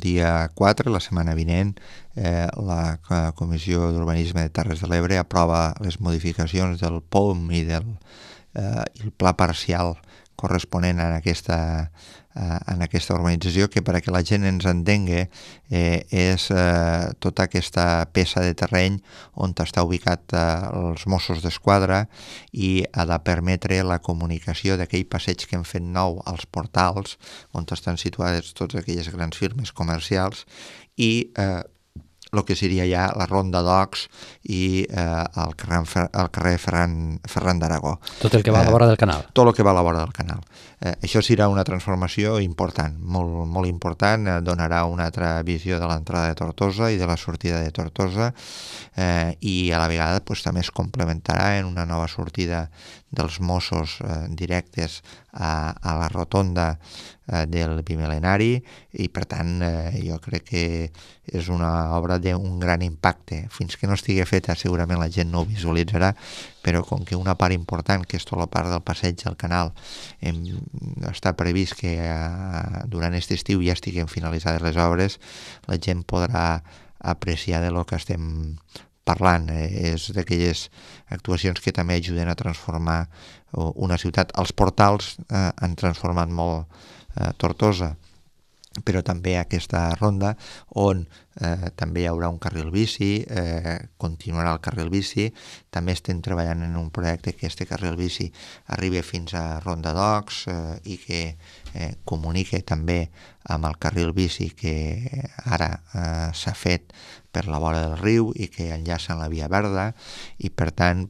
dia 4, la setmana vinent, la Comissió d'Urbanisme de Terres de l'Ebre aprova les modificacions del POUM i el Pla Parcial corresponent en aquesta organització, que perquè la gent ens entengui és tota aquesta peça de terreny on està ubicat els Mossos d'Esquadra i ha de permetre la comunicació d'aquell passeig que hem fet nou als portals on estan situades totes aquelles grans firmes comercials i el que seria ja la Ronda d'Ocs i el carrer Ferran d'Aragó. Tot el que va a la vora del canal. Tot el que va a la vora del canal. Això serà una transformació important, molt important, donarà una altra visió de l'entrada de Tortosa i de la sortida de Tortosa i a la vegada també es complementarà en una nova sortida dels Mossos directes a la rotonda del bimil·lenari i, per tant, jo crec que és una obra d'un gran impacte. Fins que no estigui feta segurament la gent no ho visualitzarà, però com que una part important, que és tota la part del passeig del canal, està previst que durant aquest estiu ja estiguin finalitzades les obres, la gent podrà apreciar de lo que estem parlant. És d'aquelles actuacions que també ajuden a transformar una ciutat. Els portals han transformat molt Tortosa, però també aquesta ronda on també hi haurà un carril bici, continuarà el carril bici, també estem treballant en un projecte que aquest carril bici arribi fins a Ronda d'Ocs i que comuniqui també amb el carril bici que ara s'ha fet per la vora del riu i que enllacen la Via Verda i, per tant,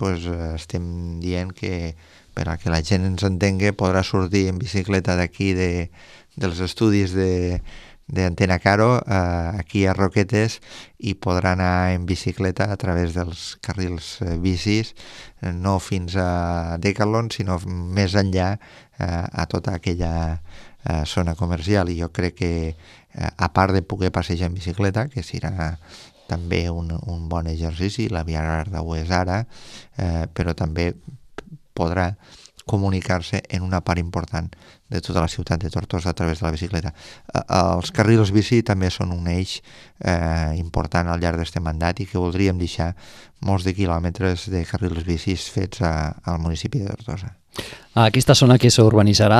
estem dient que perquè la gent ens entengui podrà sortir en bicicleta d'aquí dels estudis d'Antena Caro aquí a Roquetes i podrà anar en bicicleta a través dels carrils bicis, no fins a Decathlon, sinó més enllà a tota aquella zona comercial. I jo crec que, a part de poder passejar en bicicleta, que serà també un bon exercici, la Via Verda ho és ara, però també podrà comunicar-se en una part important de tota la ciutat de Tortosa a través de la bicicleta. Els carrils bici també són un eix important al llarg d'aquest mandat i que voldríem deixar molts de quilòmetres de carrils bicis fets al municipi de Tortosa. Aquesta zona que s'urbanitzarà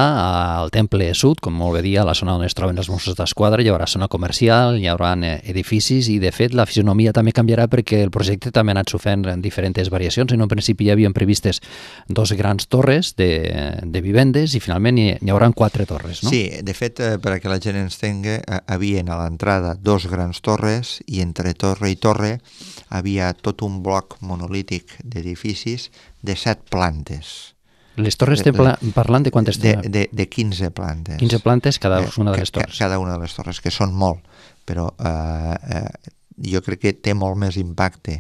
al Temple Sud, com molt bé dia, la zona on es troben els Mossos d'Esquadra, hi haurà zona comercial, hi haurà edificis i, de fet, la fisonomia també canviarà perquè el projecte també ha anat sofrent diferents variacions. En un principi hi havien previstes dos grans torres de vivendes i finalment hi haurà quatre torres, no? Sí, de fet, perquè la gent ens tingui, havien a l'entrada dos grans torres i entre torre i torre havia tot un bloc monolític d'edificis de 7 plantes. Les torres estem parlant de quantes? De 15 plantes. 15 plantes cada una de les torres. Cada una de les torres, que són molt, però jo crec que té molt més impacte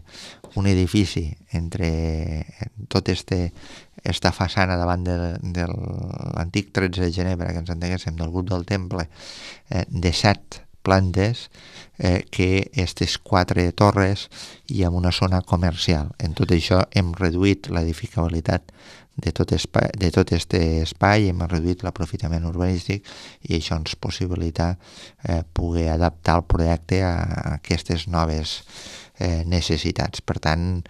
un edifici entre tot aquesta façana davant de l'antic 13 de Ginebra, que ens entenguéssim, del grup del Temple, de 7 plantes, que aquestes 4 torres i amb una zona comercial. En tot això hem reduït l'edificabilitat de tot aquest espai, hem reduït l'aprofitament urbanístic i això ens possibilita poder adaptar el projecte a aquestes noves necessitats. Per tant,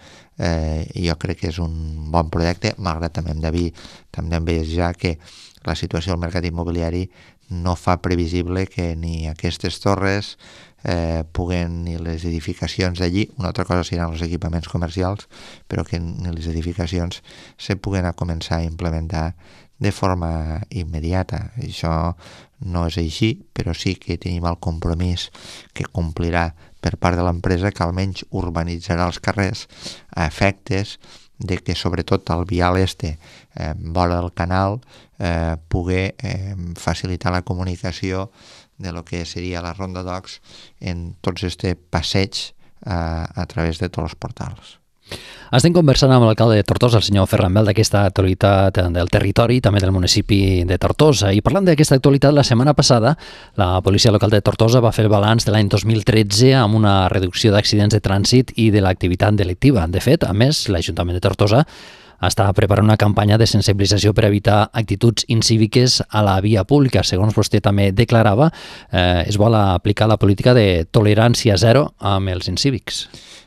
jo crec que és un bon projecte, malgrat també hem de dir que la situació del mercat immobiliari no fa previsible que ni aquestes torres puguen, ni les edificacions d'allí, una altra cosa seran els equipaments comercials, però que ni les edificacions se puguen començar a implementar de forma immediata. Això no és així, però sí que tenim el compromís que complirà per part de l'empresa que almenys urbanitzarà els carrers a efectes de que sobretot el vial este, vora del canal, poder facilitar la comunicació de lo que seria la Ronda d'Ocs en tots este passeig a través de tots els portals. Estem conversant amb l'alcalde de Tortosa, el senyor Ferran Bel, d'aquesta actualitat del territori, també del municipi de Tortosa. I parlant d'aquesta actualitat, la setmana passada la policia local de Tortosa va fer el balanç de l'any 2013 amb una reducció d'accidents de trànsit i de l'activitat delictiva. De fet, a més, l'Ajuntament de Tortosa està preparant una campanya de sensibilització per evitar actituds incíviques a la via pública. Segons vostè també declarava, es vol aplicar la política de tolerància zero amb els incívics.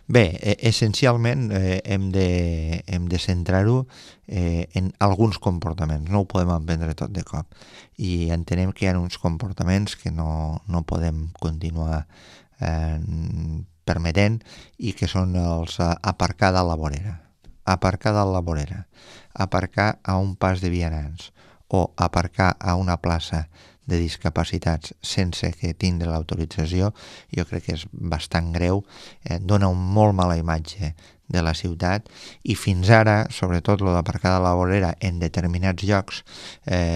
Bé, essencialment hem de centrar-ho en alguns comportaments, no ho podem emprendre tot de cop. I entenem que hi ha uns comportaments que no podem continuar permetent i que són els aparcar de la vorera. Aparcar de la vorera, aparcar a un pas de vianants o aparcar a una plaça de discapacitats sense que tindre l'autorització, jo crec que és bastant greu, dona una molt mala imatge de la ciutat i fins ara, sobretot lo d'aparcar de la vorera en determinats llocs,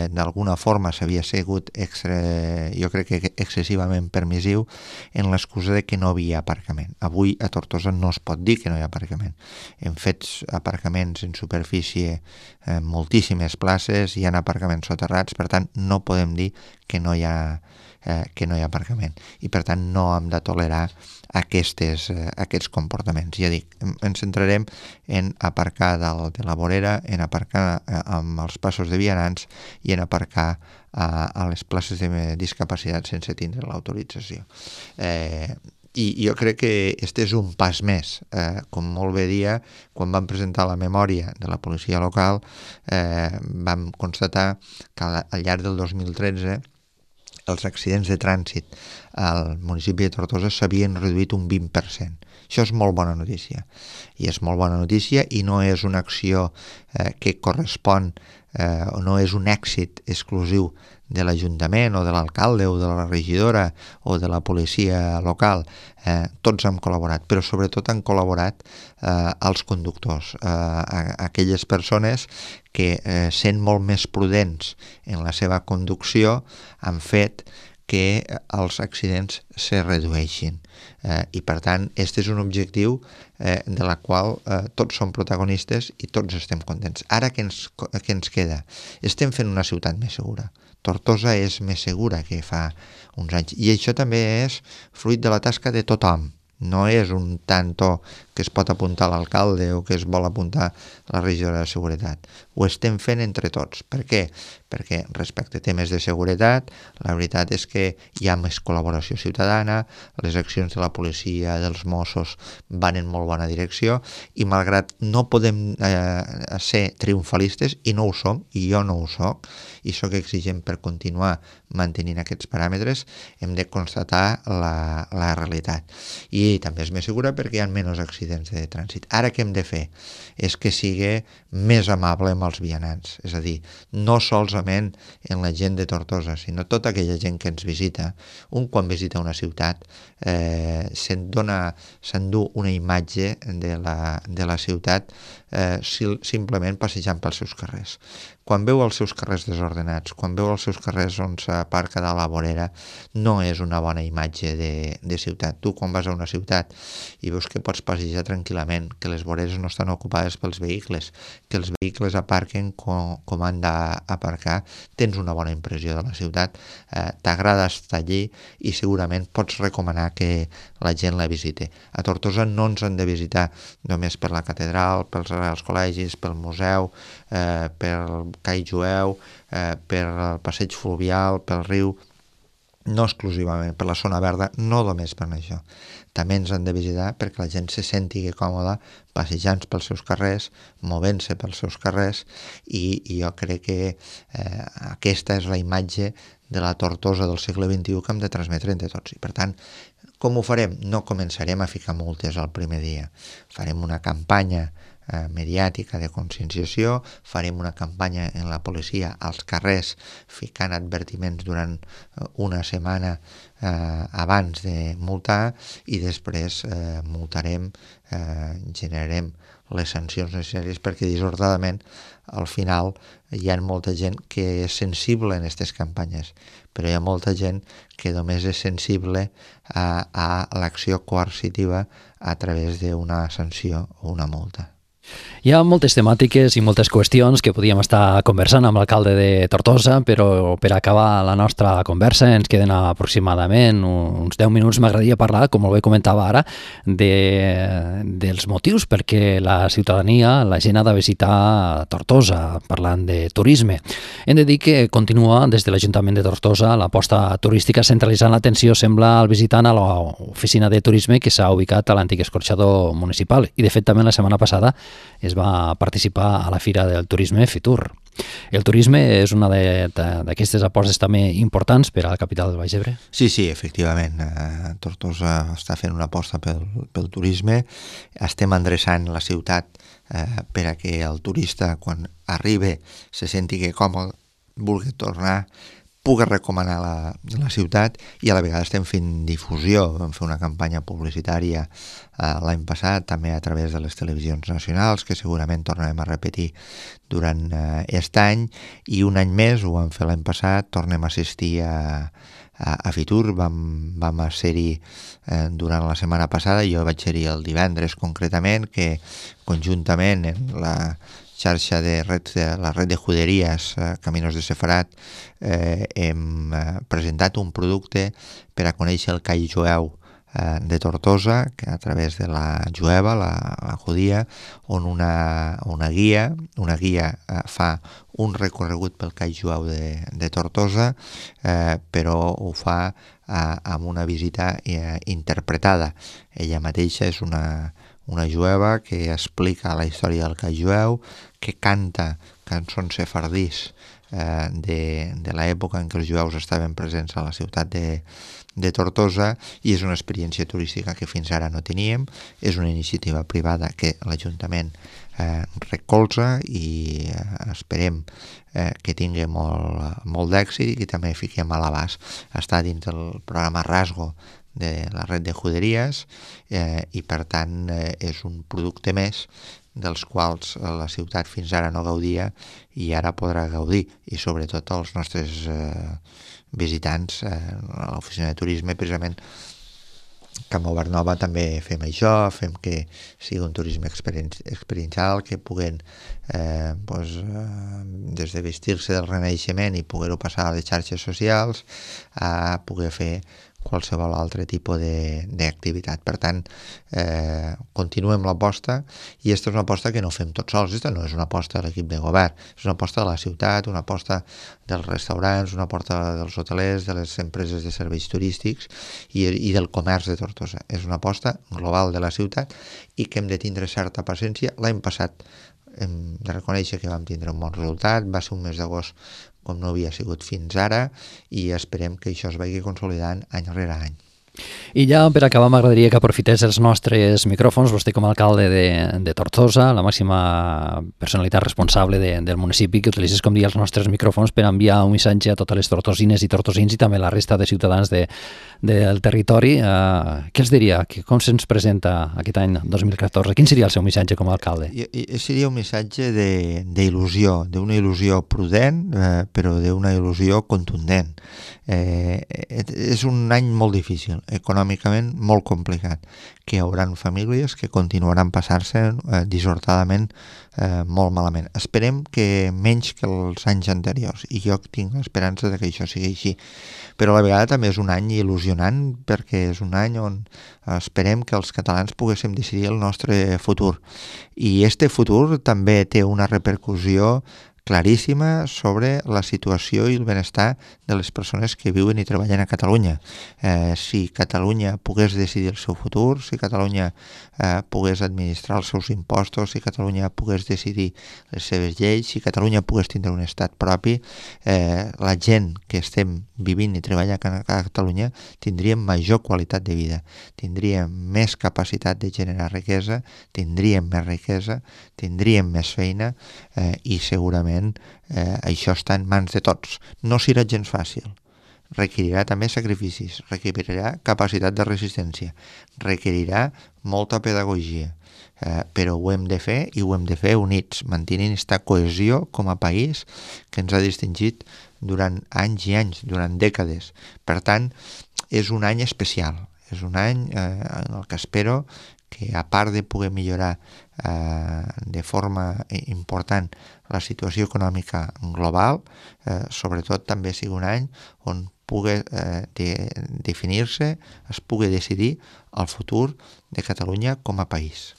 d'alguna forma s'havia sigut, jo crec que excessivament permissiu, en l'excusa de que no hi havia aparcament. Avui a Tortosa no es pot dir que no hi ha aparcament. Hem fet aparcaments en superfície en moltíssimes places, hi ha aparcaments soterrats, per tant no podem dir que no hi ha aparcament i per tant no hem de tolerar aquests comportaments. Ja dic, ens centrarem en aparcar de la vorera, en aparcar amb els passos de vianants i en aparcar a les places de discapacitat sense tindre l'autorització. I jo crec que aquest és un pas més. Com molt bé dia, quan vam presentar la memòria de la policia local, vam constatar que al llarg del 2013 els accidents de trànsit al municipi de Tortosa s'havien reduït un 20%. Això és molt bona notícia. I és molt bona notícia i no és una acció que correspon o no és un èxit exclusiu de l'Ajuntament o de l'alcalde o de la regidora o de la policia local. Tots han col·laborat, però sobretot han col·laborat els conductors, aquelles persones que, sent molt més prudents en la seva conducció, han fet que els accidents se redueixin. I per tant, aquest és un objectiu de la qual tots som protagonistes i tots estem contents. Ara què ens queda? Estem fent una ciutat més segura. Tortosa és més segura que fa uns anys. I això també és fruit de la tasca de tothom. No és un tanto que es pot apuntar l'alcalde o que es vol apuntar la regidora de Seguretat. Ho estem fent entre tots. Per què? Perquè respecte a temes de seguretat, la veritat és que hi ha més col·laboració ciutadana, les accions de la policia, dels Mossos, van en molt bona direcció i malgrat no podem ser triomfalistes, i no ho som, i jo no ho soc, i soc exigent per continuar mantenint aquests paràmetres, hem de constatar la realitat. I també és més segura perquè hi ha menys accidents de trànsit. Ara què hem de fer? És que sigui més amable amb els vianants, és a dir, no solament en la gent de Tortosa, sinó tota aquella gent que ens visita. Un quan visita una ciutat s'endú una imatge de la ciutat simplement passejant pels seus carrers. Quan veu els seus carrers desordenats, quan veu els seus carrers on s'aparca de la vorera, no és una bona imatge de ciutat. Tu, quan vas a una ciutat i veus que pots passejar tranquil·lament, que les voreres no estan ocupades pels vehicles, que els vehicles aparquen com han d'aparcar, tens una bona impressió de la ciutat, t'agrada estar allí i segurament pots recomanar que la gent la visite. A Tortosa no ens han de visitar només per la catedral, pels col·legis, pel museu, pel Cai Jueu, per el passeig fluvial, pel riu, no exclusivament per la zona verda, no només per això. També ens han de visitar perquè la gent se senti còmoda passejant pels seus carrers, movent-se pels seus carrers, i jo crec que aquesta és la imatge de la Tortosa del segle XXI que hem de transmetre entre tots. I per tant, com ho farem? No començarem a ficar multes el primer dia. Farem una campanya mediàtica de conscienciació, farem una campanya en la policia als carrers ficant advertiments durant una setmana abans de multar i després multarem, generarem les sancions necessàries perquè dissortadament al final hi ha molta gent que és sensible en aquestes campanyes, però hi ha molta gent que només és sensible a l'acció coercitiva a través d'una sanció o una multa. Hi ha moltes temàtiques i moltes qüestions que podíem estar conversant amb l'alcalde de Tortosa, però per acabar la nostra conversa ens queden aproximadament uns 10 minuts. M'agradaria parlar, com molt bé comentava ara, dels motius perquè la ciutadania, la gent ha de visitar Tortosa, parlant de turisme. Hem de dir que continua des de l'Ajuntament de Tortosa l'aposta turística centralitzant l'atenció, sembla, al visitant a l'oficina de turisme que s'ha ubicat a l'antic escorxador municipal. I, de fet, també la setmana passada es va participar a la Fira del Turisme Fitur. El turisme és una d'aquestes apostes també importants per a la capital del Baix Ebre? Sí, efectivament. Tortosa està fent una aposta pel turisme. Estem endreçant la ciutat per a que el turista, quan arriba, se senti que còmode, vulgui tornar, pugui recomanar la ciutat, i a la vegada estem fent difusió. Vam fer una campanya publicitària l'any passat, també a través de les televisions nacionals, que segurament tornarem a repetir durant aquest any, i un any més, ho vam fer l'any passat, tornem a assistir a Fitur. Vam ser-hi durant la setmana passada, jo vaig ser-hi el divendres concretament, que conjuntament en la xarxa de la red de juderies Caminos de Sefarat hem presentat un producte per a conèixer el call jueu de Tortosa, que a través de la jueva, la judia, on una guia fa un recorregut pel call jueu de Tortosa, però ho fa amb una visita interpretada. Ella mateixa és una jueva que explica la història del call jueu, que canta cançons sefardís de l'època en què els jueus estaven presents a la ciutat de Tortosa, i és una experiència turística que fins ara no teníem. És una iniciativa privada que l'Ajuntament recolza i esperem que tingui molt d'èxit i que també fiquem a l'abast. Està dins del programa Rasgo de la red de juderies i, per tant, és un producte més dels quals la ciutat fins ara no gaudia i ara podrà gaudir, i sobretot els nostres visitants a l'oficina de turisme. Precisament Camp Obert Nova també fem això, fem que sigui un turisme experiencial, que puguen des de vestir-se del Renaixement i poder-ho passar a les xarxes socials a poder fer qualsevol altre tipus d'activitat. Per tant, continuem l'aposta, i aquesta és una aposta que no fem tots sols. Aquesta no és una aposta de l'equip de govern, és una aposta de la ciutat, una aposta dels restaurants, una aposta dels hotelers, de les empreses de serveis turístics i del comerç de Tortosa. És una aposta global de la ciutat i que hem de tindre certa paciència. L'any passat hem de reconèixer que vam tindre un bon resultat, va ser un mes d'agost com no havia sigut fins ara, i esperem que això es vagi consolidant any rere any. I ja, per acabar, m'agradaria que aprofités els nostres micròfons, vostè com a alcalde de Tortosa, la màxima personalitat responsable del municipi, que utilitzés, com dir, els nostres micròfons per enviar un missatge a totes les tortosines i tortosins i també la resta de ciutadans del territori. Què els diria? Com se'ns presenta aquest any 2014? Quin seria el seu missatge com a alcalde? Seria un missatge d'il·lusió, d'una il·lusió prudent, però d'una il·lusió contundent. És un any molt difícil, econòmicament molt complicat, que hi haurà famílies que continuaran passant-se dissortadament molt malament. Esperem que menys que els anys anteriors, i jo tinc l'esperança que això sigui així, però a la vegada també és un any il·lusionant, perquè és un any on esperem que els catalans poguéssim decidir el nostre futur, i este futur també té una repercussió claríssima sobre la situació i el benestar de les persones que viuen i treballen a Catalunya. Si Catalunya pogués decidir el seu futur, si Catalunya pogués administrar els seus impostos, si Catalunya pogués decidir les seves lleis, si Catalunya pogués tindre un estat propi, la gent que estem vivint i treballant a Catalunya tindríem major qualitat de vida, tindríem més capacitat de generar riquesa, tindríem més riquesa, tindríem més feina, i segurament això està en mans de tots. No serà gens fàcil, requerirà també sacrificis, requerirà capacitat de resistència, requerirà molta pedagogia, però ho hem de fer, i ho hem de fer units, mantenint aquesta cohesió com a país que ens ha distingit durant anys i anys, durant dècades. Per tant, és un any especial, és un any en el que espero que, a part de poder millorar de forma important la situació econòmica global, sobretot també sigui un any on pugui definir-se, es pugui decidir el futur de Catalunya com a país.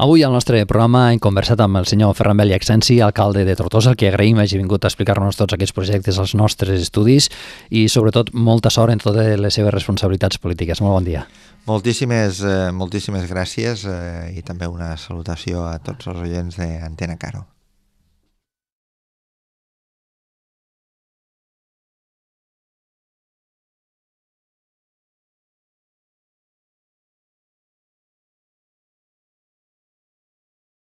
Avui al nostre programa hem conversat amb el senyor Ferran Bel Accensi, alcalde de Tortosa, al que agraïm hagi vingut a explicar-nos tots aquests projectes als nostres estudis i, sobretot, molta sort en totes les seves responsabilitats polítiques. Molt bon dia. Moltíssimes gràcies i també una salutació a tots els oients d'Antena Caro.